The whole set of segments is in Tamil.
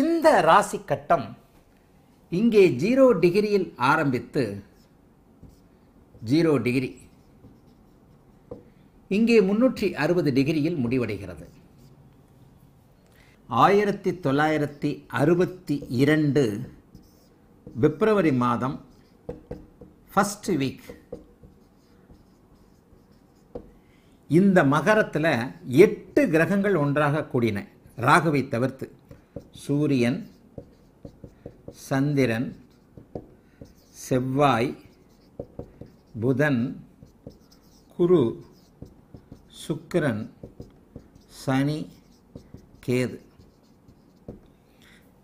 இந்த ராசி கட்டம் இங்கே 0 டிகிரியில் ஆரம்பித்து 0 டிகிரி இங்கே 360 டிகிரியில் முடிவடைகிறது. 1962 பிப்ரவரி மாதம் ஃபர்ஸ்ட் வீக் இந்த மகரத்தில் 8 கிரகங்கள் ஒன்றாக கூடின. ராகுவை தவிர்த்து சூரியன், சந்திரன், செவ்வாய், புதன், குரு, சுக்கிரன், சனி, கேது.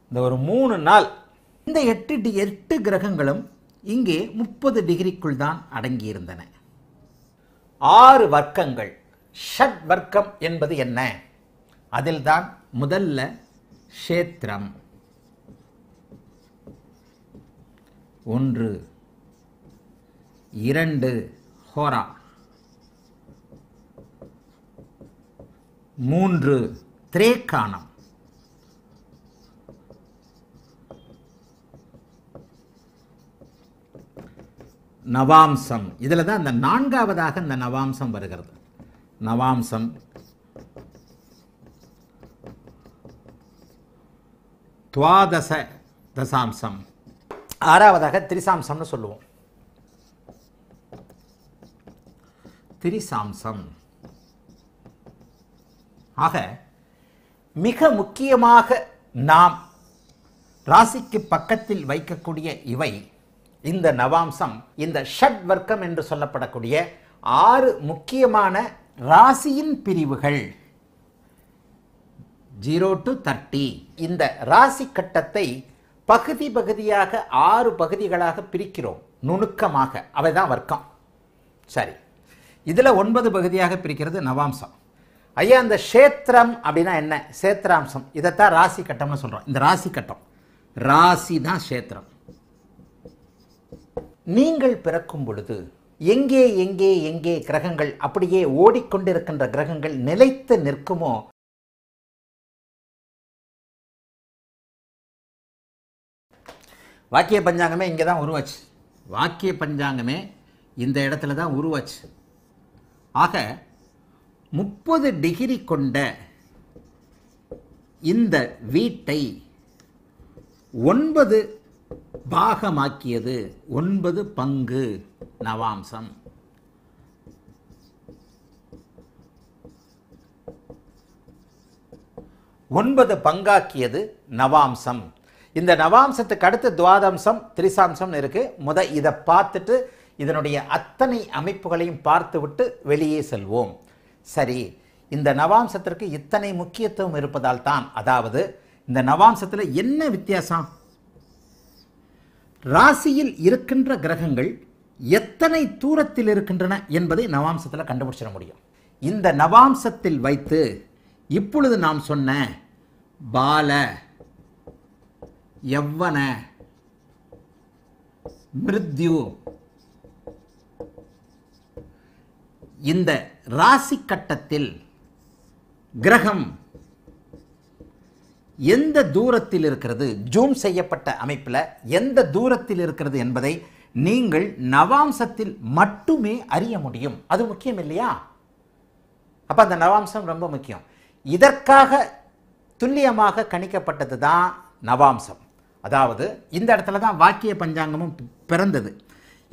இந்த ஒரு 3 நாள் இந்த 8 கிரகங்களும் இங்கே 30 டிகிரிக்குள் தான் அடங்கியிருந்தன. 6 வர்க்கங்கள். ஷட் வர்க்கம் என்பது என்ன? அதில் தான் முதல்ல க்ஷேத்திரம் 1, 2, ஹோரா 3, திரேக்கானம் 4, நவாம்சம். இதில் தான் அந்த 4ஆவதாக இந்த நவாம்சம் வருகிறது. நவாம்சம் 12 தசாம்சம். 6ஆவதாக திரிசாம்சம்னு சொல்லுவோம். திரிசாம்சம். ஆக மிக முக்கியமாக நாம் ராசிக்கு பக்கத்தில் வைக்கக்கூடிய இவை இந்த நவாம்சம், இந்த ஷட் வர்க்கம் என்று சொல்லப்படக்கூடிய 6 முக்கியமான ராசியின் பிரிவுகள் 0 to 30. இந்த ராசி கட்டத்தை பகுதி பகுதியாக 6 பகுதிகளாக பிரிக்கிறோம். நுணுக்கமாக அவை தான் வர்க்கம். சரி, இதில் 9 பகுதியாக பிரிக்கிறது நவாம்சம். ஐயா, இந்த க்ஷேத்திரம் அப்படின்னா என்ன? க்ஷேத்திராம்சம். இதைத்தான் ராசி கட்டம்னு சொல்கிறோம். இந்த ராசி கட்டம், ராசி தான் க்ஷேத்திரம். நீங்கள் பிறக்கும் பொழுது எங்கே எங்கே எங்கே கிரகங்கள் அப்படியே ஓடிக்கொண்டிருக்கின்ற கிரகங்கள் நிலைத்து நிற்குமோ வாக்கிய பஞ்சாங்கமே இங்கே தான் உருவாச்சு. வாக்கிய பஞ்சாங்கமே இந்த இடத்துல தான் உருவாச்சு. ஆக 30 டிகிரி கொண்ட இந்த வீட்டை 9 பாகமாக்கியது. 9 பங்கு நவாம்சம். ஒன்பது பங்காக்கியது நவாம்சம். இந்த நவாம்சத்துக்கு அடுத்து துவாதம்சம், திரிசாம்சம் இருக்கு. இதை பார்த்துட்டு இதனுடைய அத்தனை அமைப்புகளையும் பார்த்துவிட்டு வெளியே செல்வோம். சரி, இந்த நவாம்சத்திற்கு இத்தனை முக்கியத்துவம் இருப்பதால் தான், அதாவது இந்த நவாம்சத்தில் என்ன வித்தியாசம்? ராசியில் இருக்கின்ற கிரகங்கள் எத்தனை தூரத்தில் இருக்கின்றன என்பதை நவாம்சத்தில் கண்டுபிடிச்சிட முடியும். இந்த நவாம்சத்தில் வைத்து இப்பொழுது நாம் சொன்ன பால, யவ்வன, மிருத்யு இந்த ராசி கட்டத்தில் கிரகம் எந்த தூரத்தில் இருக்கிறது, ஜூம் செய்யப்பட்ட அமைப்பில் எந்த தூரத்தில் இருக்கிறது என்பதை நீங்கள் நவாம்சத்தில் மட்டுமே அறிய முடியும். அது முக்கியம் இல்லையா? அப்போ அந்த நவாம்சம் ரொம்ப முக்கியம். இதற்காக துல்லியமாக கணிக்கப்பட்டது தான் நவாம்சம். அதாவது இந்த இடத்துல தான் வாக்கிய பஞ்சாங்கமும் பிறந்தது.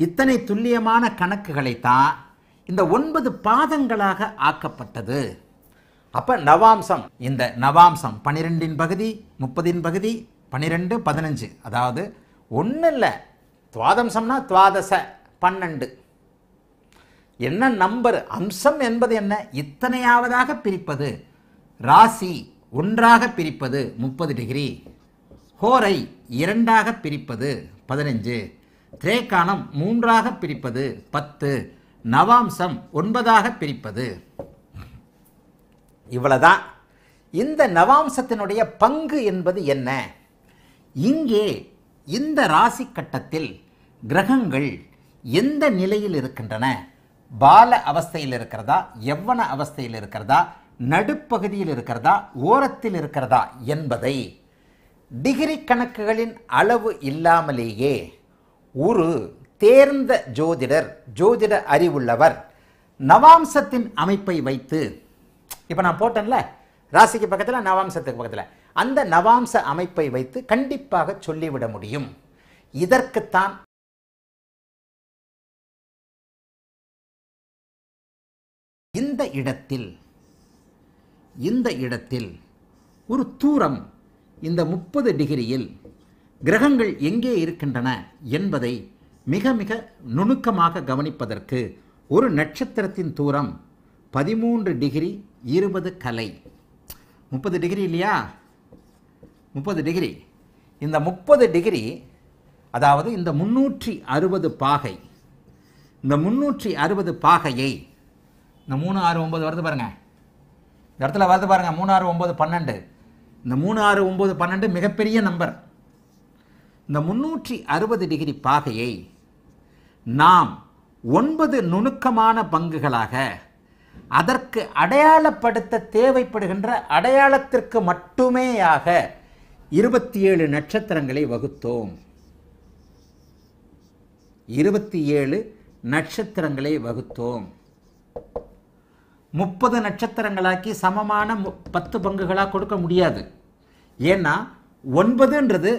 இத்தனை துல்லியமான கணக்குகளை தான் இந்த 9 பாதங்களாக ஆக்கப்பட்டது. அப்போ நவாம்சம், இந்த நவாம்சம் 12இன் பகுதி, 30இன் பகுதி, 12, 15. அதாவது ஒன்றும் இல்லை. துவாதம்சம்னா துவாதச 12. என்ன நம்பர்? அம்சம் என்பது என்ன? இத்தனையாவதாக பிரிப்பது. ராசி ஒன்றாக பிரிப்பது 30 டிகிரி, ஹோரை 2ஆக பிரிப்பது 15, திரேக்கானம் 3ஆக பிரிப்பது 10, நவாம்சம் 9ஆக பிரிப்பது. இவ்வளவுதான் இந்த நவாம்சத்தினுடைய பங்கு என்பது என்ன. இங்கே இந்த ராசி கட்டத்தில் கிரகங்கள் எந்த நிலையில் இருக்கின்றன? பால அவஸ்தையில் இருக்கிறதா, யவ்வன அவஸ்தையில் இருக்கிறதா, நடுப்பகுதியில் இருக்கிறதா, ஓரத்தில் இருக்கிறதா என்பதை டிகிரி கணக்குகளின் அளவு இல்லாமலேயே ஒரு தேர்ந்த ஜோதிடர், ஜோதிட அறிவுள்ளவர் நவாம்சத்தின் அமைப்பை வைத்து, இப்போ நான் போட்டேன்ல ராசிக்கு பக்கத்தில் நவாம்சத்துக்கு பக்கத்தில், அந்த நவாம்ச அமைப்பை வைத்து கண்டிப்பாக சொல்லிவிட முடியும். இதற்குத்தான் இந்த இடத்தில் ஒரு தூரம் இந்த 30 டிகிரியில் கிரகங்கள் எங்கே இருக்கின்றன என்பதை மிக மிக நுணுக்கமாக கவனிப்பதற்கு ஒரு நட்சத்திரத்தின் தூரம் 13 டிகிரி 20 கலை. 30 டிகிரி இல்லையா? 30 டிகிரி. இந்த 30 டிகிரி அதாவது இந்த 360 பாகை, இந்த 360 பாகையை இந்த 3, 6, 9 வருது பாருங்கள், இந்த இடத்துல வருது பாருங்கள் 3, 6, 9, 12. இந்த 3, 6, 9, 12 மிகப்பெரிய நம்பர். இந்த 360 டிகிரி பாகையை நாம் 9 நுணுக்கமான பங்குகளாக அதற்கு அடையாளப்படுத்த தேவைப்படுகின்ற அடையாளத்திற்கு மட்டுமேயாக 27 நட்சத்திரங்களை வகுத்தோம். 27 நட்சத்திரங்களை வகுத்தோம். 30 நட்சத்திரங்களாக்கி சமமான 10 பங்குகளாக கொடுக்க முடியாது. ஏன்னா 9ன்றது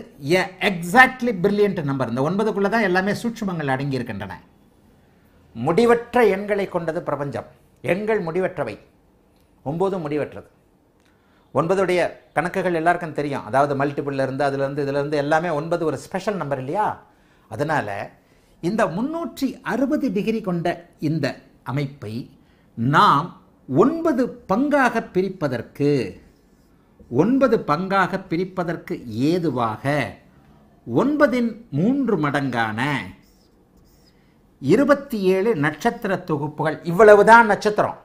எக்ஸாக்ட்லி பிரில்லியன்ட் நம்பர். இந்த 9க்குள்ளே தான் எல்லாமே சூட்சுமங்கள் அடங்கி இருக்கின்றன. முடிவற்ற எண்களை கொண்டது பிரபஞ்சம். எண்கள் முடிவற்றவை, 9 முடிவற்றது. 9உடைய கணக்குகள் எல்லாருக்கும் தெரியும். அதாவது மல்டிபிள்லேருந்து இதிலேருந்து எல்லாமே 9 ஒரு ஸ்பெஷல் நம்பர் இல்லையா? அதனால் இந்த 360 டிகிரி கொண்ட இந்த அமைப்பை நாம் 9 பங்காக பிரிப்பதற்கு ஏதுவாக 9இன் 3 மடங்கான 27 நட்சத்திர தொகுப்புகள். இவ்வளவுதான் நட்சத்திரம்,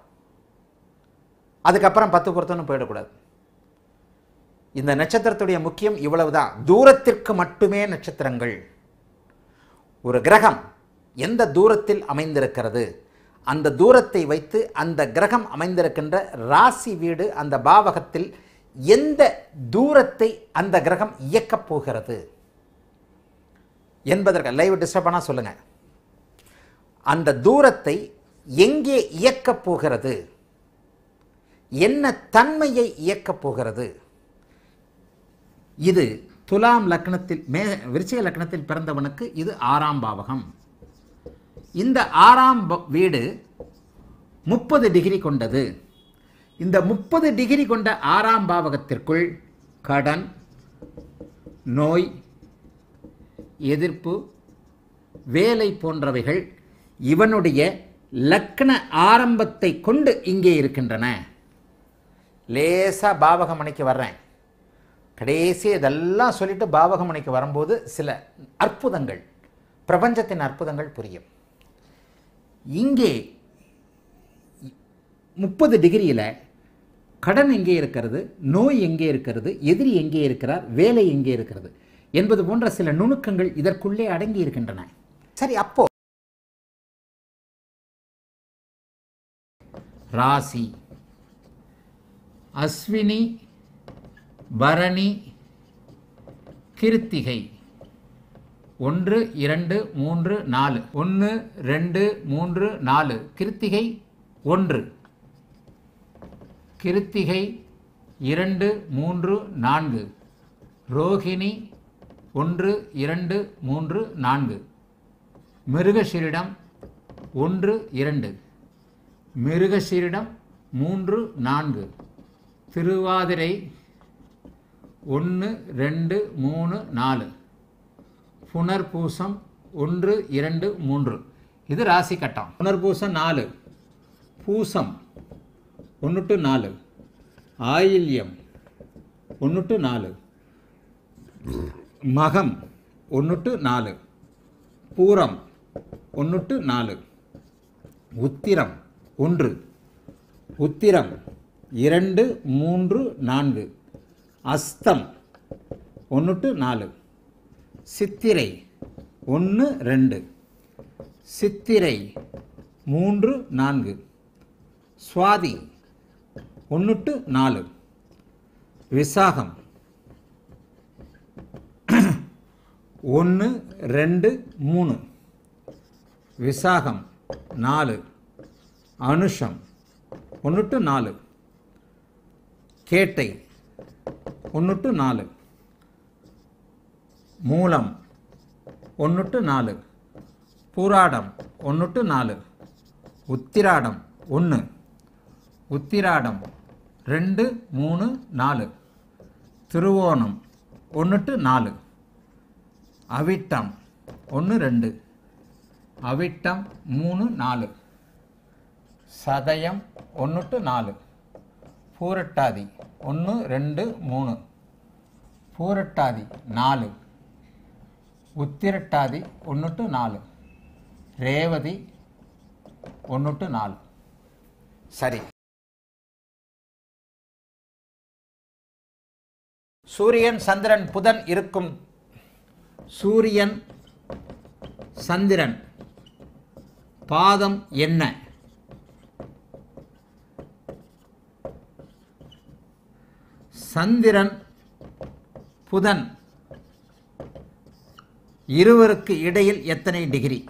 அதுக்கப்புறம் 10 பொருத்தம்னு போயிடக்கூடாது. இந்த நட்சத்திரத்துடைய முக்கியம் இவ்வளவுதான், தூரத்திற்கு மட்டுமே நட்சத்திரங்கள். ஒரு கிரகம் எந்த தூரத்தில் அமைந்திருக்கிறது, அந்த தூரத்தை வைத்து அந்த கிரகம் அமைந்திருக்கின்ற ராசி வீடு அந்த பாவகத்தில் எந்த தூரத்தை அந்த கிரகம் இயக்கப் போகிறது என்பதற்கு, லைவ் டிஸ்டர்பானா சொல்லுங்கள், அந்த தூரத்தை எங்கே இயக்கப் போகிறது, என்ன தன்மையை இயக்கப் போகிறது. இது துலாம் லக்னத்தில், விருச்சிக லக்னத்தில் பிறந்தவனுக்கு இது 6ஆம் பாவகம். இந்த 6ஆம் வீடு 30 டிகிரி கொண்டது. இந்த 30 டிகிரி கொண்ட 6ஆம் பாவகத்திற்குள் கடன், நோய், எதிர்ப்பு, வேலை போன்றவைகள் இவனுடைய லக்ன ஆரம்பத்தை கொண்டு இங்கே இருக்கின்றன. லேசாக பாவகமணிக்கு வர்றேன், கடைசி இதெல்லாம் சொல்லிட்டு பாவகமணிக்கு வரும்போது சில அற்புதங்கள், பிரபஞ்சத்தின் அற்புதங்கள் புரியும். இங்கே 30 டிகிரியில் கடன் எங்கே இருக்கிறது, நோய் எங்கே இருக்கிறது, எதிரி எங்கே இருக்கிறார், வேலை எங்கே இருக்கிறது என்பது போன்ற சில நுணுக்கங்கள் இதற்குள்ளே அடங்கி இருக்கின்றன. சரி, அப்போ ராசி அஸ்வினி, பரணி, கிருத்திகை 1, 2, 3, 4. 1, 2, 3, 4. கிருத்திகை 1, கிருத்திகை 2, 3, 4. ரோகிணி 1, 2, 3, 4. மிருகசீரிடம் 1, 2. மிருகசீரிடம் 3, 4. திருவாதிரை 1, 2, 3, 4. புனர்பூசம் 1, 2, 3. இது ராசி கட்டம். புனர்பூசம் 4, பூசம் 1 to 4, ஆயில்யம் 1 to 4, மகம் 1 to 4, Pooram 1 to 4, Uthiram 1, Uthiram 2, 3, 4, Hastham 1 to 4, Chithirai 1, 2, Chithirai 3, 4, Swathi 1 to 4, Visakam ஒன்று ரெண்டு மூணு, விசாகம் நாலு, அனுஷம் 1 to 4, கேட்டை 1 to 4, மூலம் 1 to 4, Pooradam 1 to 4, Uthiradam 1, Uthiradam 2, 3, 4, Thiruvonam 1 to 4, Avittam 1, 2, Avittam 3, 4, Sadayam 1 to 4, Poorattathi 1, 2, 3, Poorattathi 4, Uthirattathi 1 to 4, Revathi 1 to 4. சரி, சூரியன் சந்திரன் புதன் இருக்கும். சூரியன் சந்திரன் பாதம் என்ன? சந்திரன் புதன் இருவருக்கு இடையில் எத்தனை டிகிரி?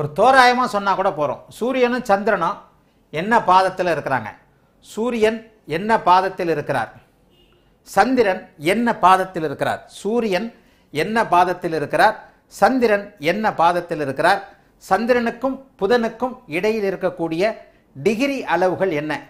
1 தோராயமாக சொன்னால் கூட போகிறோம். சூரியனும் சந்திரனும் என்ன பாதத்தில் இருக்கிறாங்க? சூரியன் என்ன பாதத்தில் இருக்கிறார்? சந்திரன் என்ன பாதத்தில் இருக்கிறார்? சூரியன் என்ன பாதத்தில் இருக்கிறார்? சந்திரன் என்ன பாதத்தில் இருக்கிறார்? சந்திரனுக்கும் புதனுக்கும் இடையில் இருக்கக்கூடிய டிகிரி அளவுகள் என்ன?